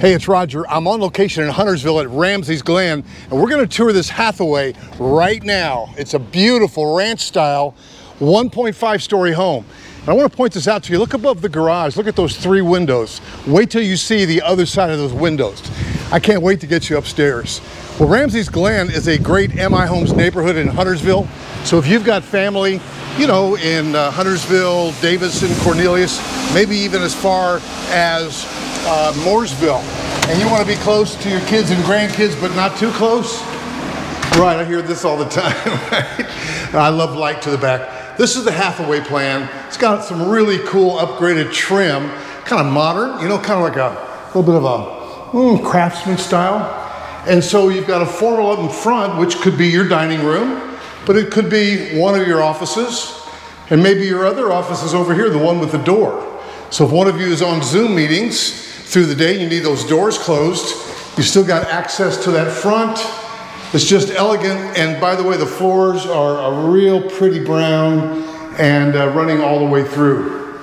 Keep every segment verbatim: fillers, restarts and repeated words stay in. Hey, it's Roger. I'm on location in Huntersville at Ramsey's Glen, and we're going to tour this Hathaway right now. It's a beautiful ranch-style one point five story home. And I want to point this out to you. Look above the garage. Look at those three windows. Wait till you see the other side of those windows. I can't wait to get you upstairs. Well, Ramsey's Glen is a great M I Homes neighborhood in Huntersville. So if you've got family, you know, in uh, Huntersville, Davidson, Cornelius, maybe even as far as Uh, Mooresville, and you want to be close to your kids and grandkids, but not too close. Right, I hear this all the time. Right? I love light to the back. This is the Hathaway plan. It's got some really cool upgraded trim, kind of modern, you know, kind of like a little bit of a mm, craftsman style. And so you've got a formal up in front, which could be your dining room, but it could be one of your offices, and maybe your other office is over here, the one with the door. So if one of you is on Zoom meetings through the day, you need those doors closed, you still got access to that front. It's just elegant. And by the way, the floors are a real pretty brown and uh, running all the way through.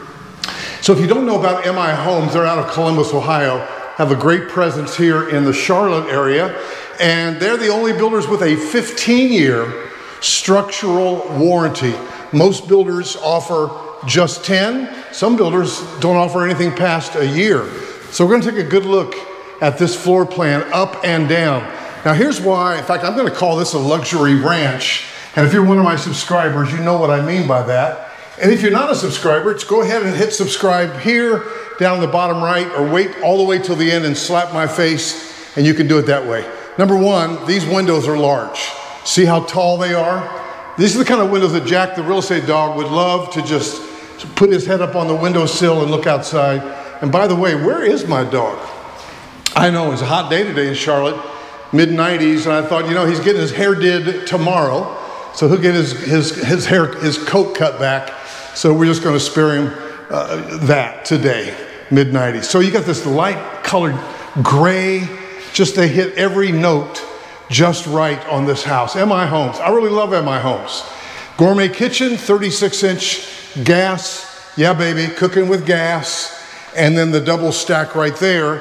So if you don't know about M I Homes, they're out of Columbus, Ohio, have a great presence here in the Charlotte area. And they're the only builders with a fifteen year structural warranty. Most builders offer just ten. Some builders don't offer anything past a year. So we're going to take a good look at this floor plan up and down. Now here's why. In fact, I'm going to call this a luxury ranch. And if you're one of my subscribers, you know what I mean by that. And if you're not a subscriber, just go ahead and hit subscribe here down in the bottom right, or wait all the way till the end and slap my face, and you can do it that way. Number one, these windows are large. See how tall they are? These are the kind of windows that Jack, the real estate dog, would love to just put his head up on the windowsill and look outside. And by the way, where is my dog? I know, it's a hot day today in Charlotte, mid nineties, and I thought, you know, he's getting his hair did tomorrow, so he'll get his, his, his hair, his coat cut back. So we're just going to spare him uh, that today, mid nineties. So you got this light colored gray, just to hit every note just right on this house. M I Homes. I really love M I Homes. Gourmet kitchen, thirty-six inch gas. Yeah, baby, cooking with gas. And then the double stack right there,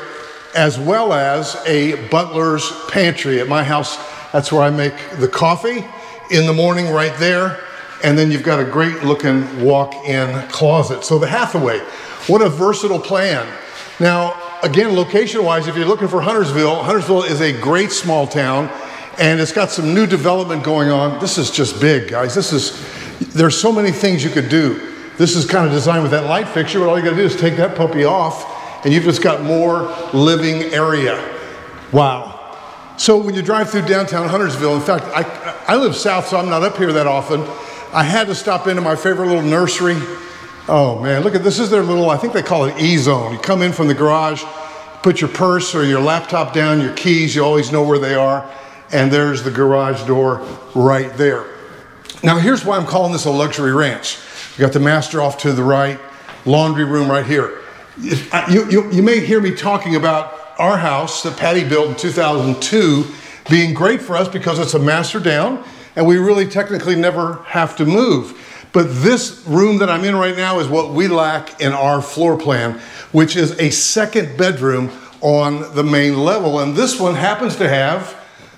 as well as a butler's pantry. At my house, that's where I make the coffee in the morning right there. And then you've got a great looking walk-in closet. So the Hathaway, what a versatile plan. Now, again, location-wise, if you're looking for Huntersville, Huntersville is a great small town, and it's got some new development going on. This is just big, guys. This is, there's so many things you could do. This is kind of designed with that light fixture, but all you gotta do is take that puppy off, and you've just got more living area. Wow. So when you drive through downtown Huntersville, in fact, I, I live south, so I'm not up here that often. I had to stop into my favorite little nursery. Oh man, look at this. This is their little, I think they call it E-Zone. You come in from the garage, put your purse or your laptop down, your keys, you always know where they are, and there's the garage door right there. Now here's why I'm calling this a luxury ranch. You got the master off to the right, laundry room right here. You, you, you may hear me talking about our house that Patty built in two thousand two being great for us because it's a master down, and we really technically never have to move. But this room that I'm in right now is what we lack in our floor plan, which is a second bedroom on the main level. And this one happens to have,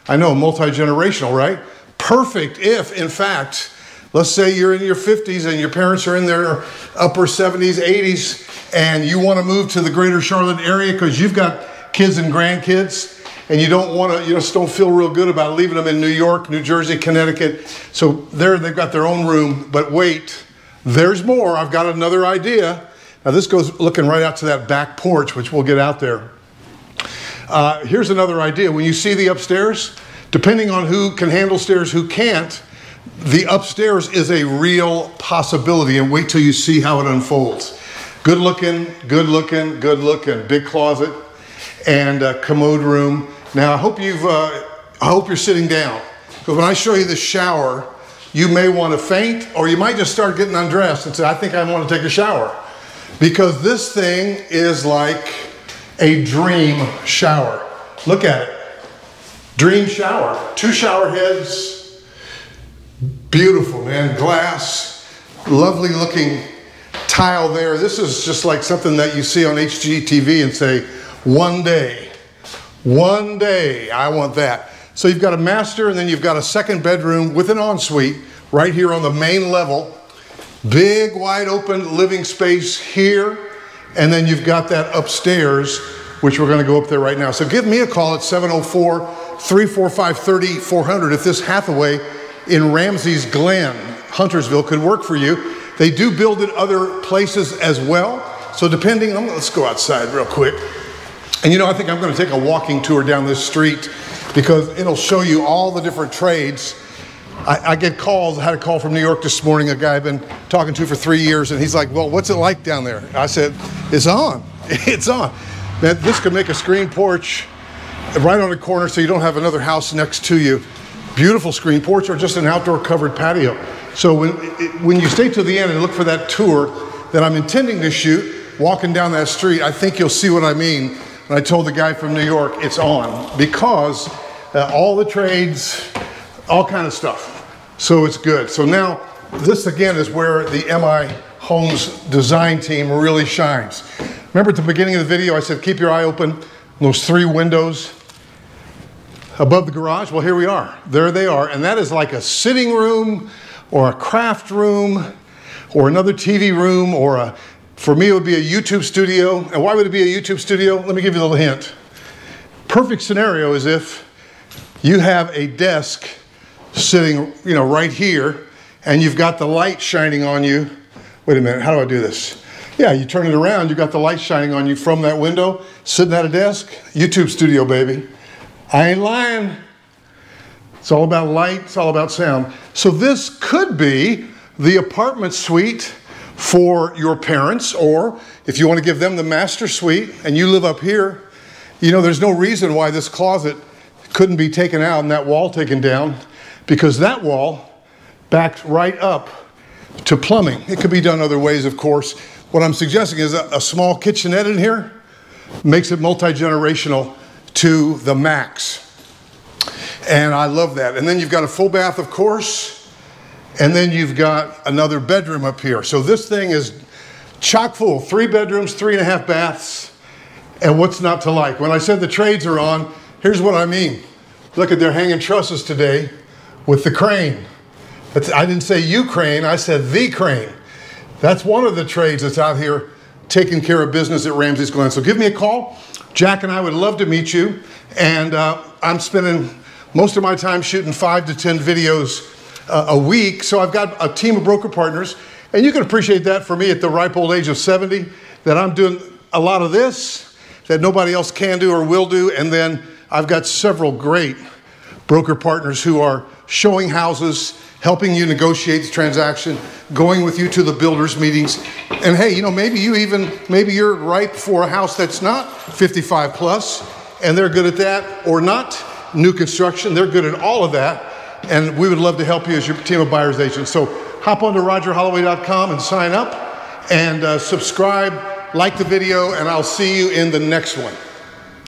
I know, multi-generational, right? Perfect if, in fact, let's say you're in your fifties and your parents are in their upper seventies, eighties, and you want to move to the greater Charlotte area because you've got kids and grandkids, and you don't want to, you just don't feel real good about leaving them in New York, New Jersey, Connecticut. So there they've got their own room, but wait, there's more. I've got another idea. Now this goes looking right out to that back porch, which we'll get out there. Uh, here's another idea. When you see the upstairs, depending on who can handle stairs, who can't, the upstairs is a real possibility, and wait till you see how it unfolds. Good looking, good looking, good looking, big closet and a commode room. Now, I hope you've, uh, I hope you're sitting down, because when I show you the shower, you may want to faint, or you might just start getting undressed and say, I think I want to take a shower, because this thing is like a dream shower. Look at it, dream shower, two shower heads, beautiful, man, glass, lovely looking tile there. This is just like something that you see on H G T V and say, one day One day, I want that. So you've got a master and then you've got a second bedroom with an ensuite right here on the main level. Big wide open living space here. And then you've got that upstairs, which we're gonna go up there right now. So give me a call at seven oh four, three four five, three four zero zero if this Hathaway in Ramsey's Glen, Huntersville, could work for you. They do build at other places as well. So depending on, let's go outside real quick. And you know, I think I'm gonna take a walking tour down this street because it'll show you all the different trades. I, I get calls, I had a call from New York this morning, a guy I've been talking to for three years, and he's like, well, what's it like down there? I said, it's on, it's on. Man, this could make a screen porch right on the corner so you don't have another house next to you. Beautiful screen porch or just an outdoor covered patio. So when, it, when you stay to the end and look for that tour that I'm intending to shoot, walking down that street, I think you'll see what I mean when I told the guy from New York it's on, because uh, all the trades, all kind of stuff. So it's good. So now this again is where the M I Homes design team really shines. Remember at the beginning of the video, I said, keep your eye open. Those three windows above the garage. Well, here we are. There they are. And that is like a sitting room or a craft room or another T V room or a, for me, it would be a YouTube studio. And why would it be a YouTube studio? Let me give you a little hint. Perfect scenario is if you have a desk sitting, you know, right here and you've got the light shining on you. Wait a minute, how do I do this? Yeah, you turn it around, you've got the light shining on you from that window, sitting at a desk, YouTube studio, baby. I ain't lying. It's all about light, it's all about sound. So this could be the apartment suite for your parents, or if you want to give them the master suite and you live up here, you know, there's no reason why this closet couldn't be taken out and that wall taken down, because that wall backed right up to plumbing. It could be done other ways, of course. What I'm suggesting is a, a small kitchenette in here makes it multi-generational to the max. And I love that. And then you've got a full bath, of course, and then you've got another bedroom up here. So this thing is chock full, three bedrooms, three and a half baths, and what's not to like? When I said the trades are on, here's what I mean. Look at, they're hanging trusses today with the crane. That's, I didn't say Ukraine, I said the crane. That's one of the trades that's out here taking care of business at Ramsey's Glen. So give me a call. Jack and I would love to meet you. And uh, I'm spending most of my time shooting five to ten videos uh, a week. So I've got a team of broker partners. And you can appreciate that for me at the ripe old age of seventy, that I'm doing a lot of this that nobody else can do or will do. And then I've got several great broker partners who are showing houses, helping you negotiate the transaction, going with you to the builders meetings. And hey, you know, maybe you even, maybe you're ripe for a house that's not fifty-five plus and they're good at that, or not new construction. They're good at all of that. And we would love to help you as your team of buyer's agents. So hop onto roger holloway dot com and sign up and uh, subscribe, like the video, and I'll see you in the next one.